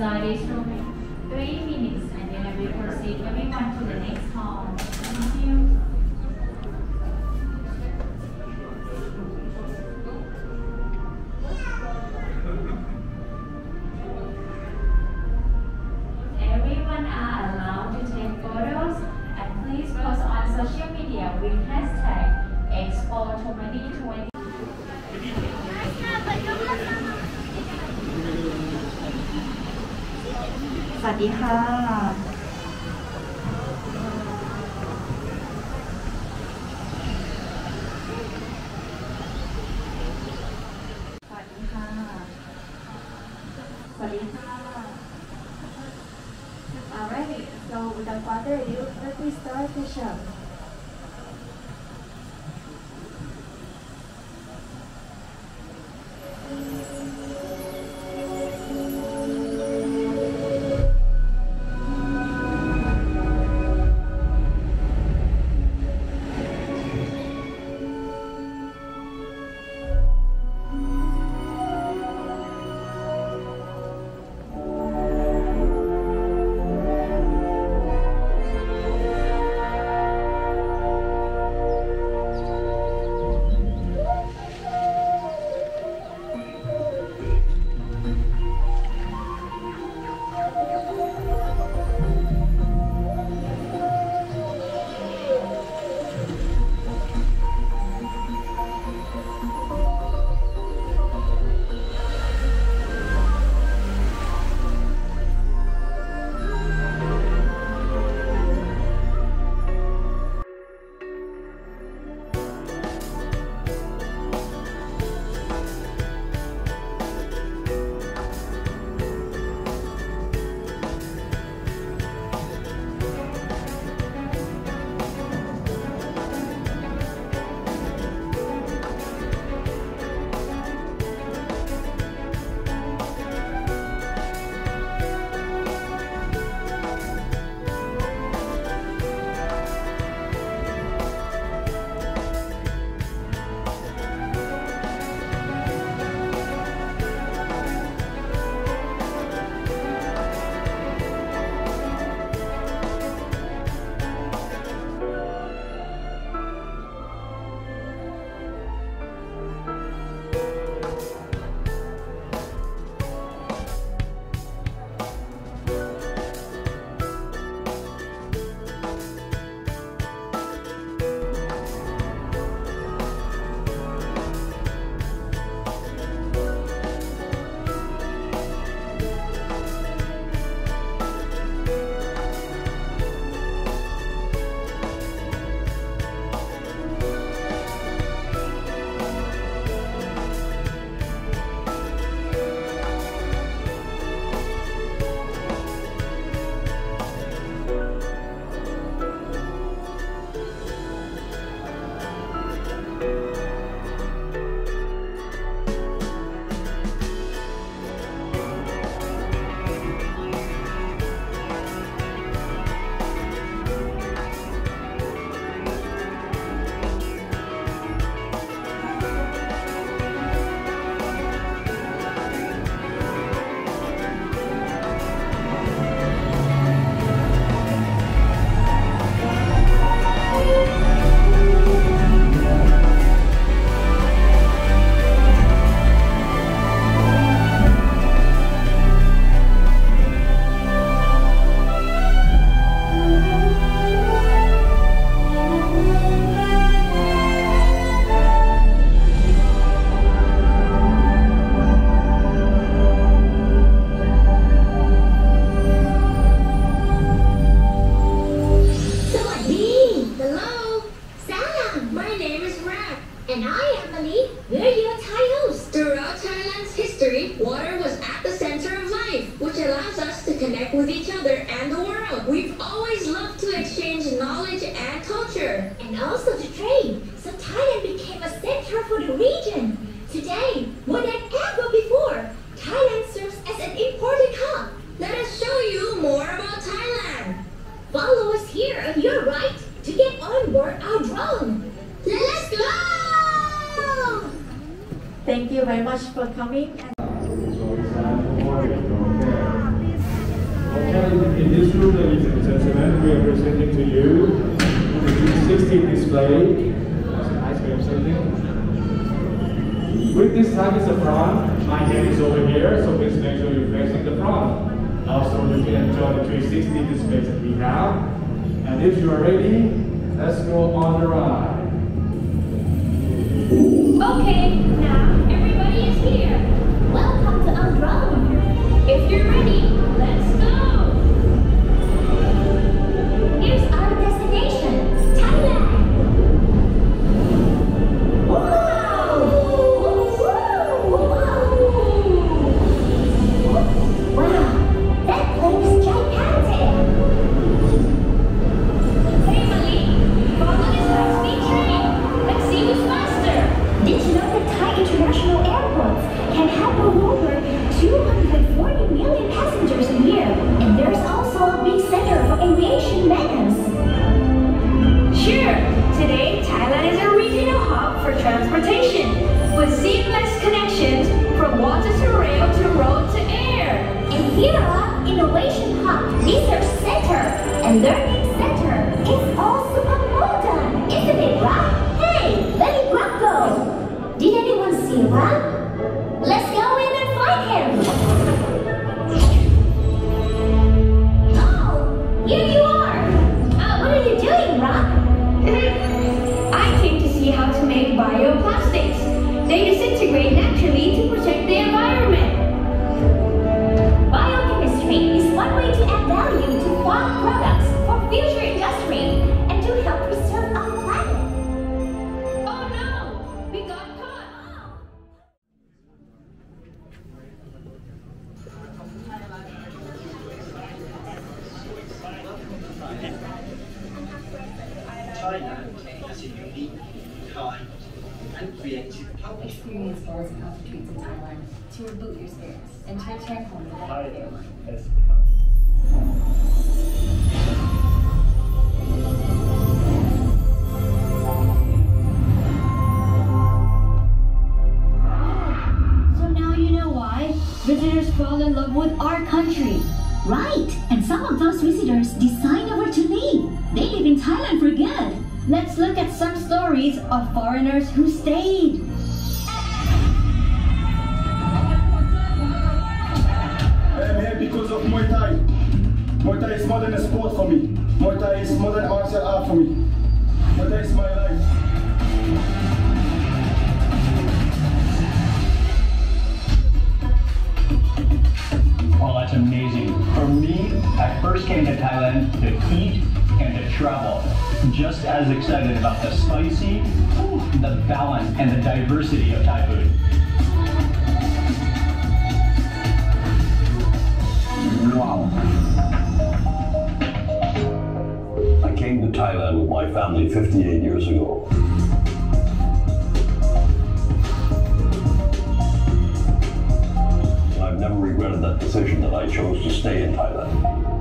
anxiety story. 3 minutes and then I will proceed everyone to the next hall. Thank you. Everyone are allowed to take photos and please post on social media with hashtag Expo 2020. Sawasdee-ka. Alright, so without further ado, let me start the show. Thank you very much for coming. in this room, ladies and gentlemen, we are presenting to you the 360 display. Ice cream, something. With this type is a prawn. My hand is over here, so please make sure you're facing the prawn. Also, you can enjoy the 360 display that we have. And if you are ready, let's go on the ride. Okay, now everybody is here. Welcome to Andromeda. If you're ready, let's go. Here's our destination, Thailand. Wow! Wow! Wow! That place is gigantic. Hey, Mali, follow this high-speed train. Let's see who's faster. Did you know that Thai international airports can handle over 240 million passengers a year, and there's also a big center for aviation matters. Sure, today Thailand is a regional hub for transportation, with seamless connections from water to rail to road to air. And here are Innovation Hub, Research Center, and Learning Center. It's all super modern, isn't it, Rob? Hey, let me go! Did anyone see Rob? Let's go in and find him! Oh! Here you are! What are you doing, Rock? I came to see how to make bioplastics. They disintegrate naturally to protect the environment. Biochemistry is one way to add value to farm products for future industry and to help preserve our planet. Oh no! We got caught! China is a unique, kind, and creative country. Experience bars and altitudes in Thailand to reboot your spirits and to return home without fail. Visitors fall in love with our country. Right, and some of those visitors decide never to leave. They live in Thailand for good. Let's look at some stories of foreigners who stayed. I am here because of Muay Thai. Muay Thai is more than a sport for me. Muay Thai is more than martial art for me. Muay Thai is my life. Oh, that's amazing. For me, I first came to Thailand to eat and to travel. Just as excited about the spicy, the balance, and the diversity of Thai food. Wow. I came to Thailand with my family 58 years ago. I've never regretted that decision that I chose to stay in Thailand.